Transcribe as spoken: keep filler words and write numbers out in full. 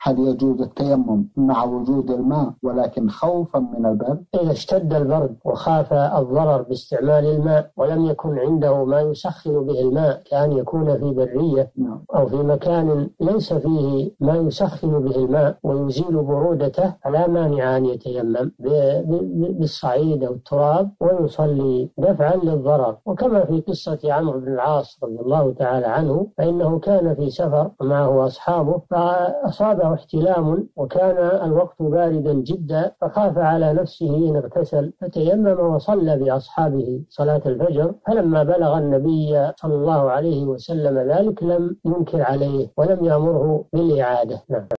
هل يجوز التيمم مع وجود الماء ولكن خوفا من البرد؟ إذا اشتد البرد وخاف الضرر باستعمال الماء ولم يكن عنده ما يسخن به الماء كأن يكون في برية أو في مكان ليس فيه ما يسخن به الماء ويزيل برودته، فلا مانع أن يتيمم بالصعيد أو التراب ويصلي دفعا للضرر. وكما في قصة عمرو بن العاص رضي الله تعالى عنه، فإنه كان في سفر معه أصحابه فأصابه احتلام وكان الوقت باردا جدا، فخاف على نفسه إن اغتسل فتيمم وصلى بأصحابه صلاة الفجر، فلما بلغ النبي صلى الله عليه وسلم ذلك لم ينكر عليه ولم يأمره بالإعادة.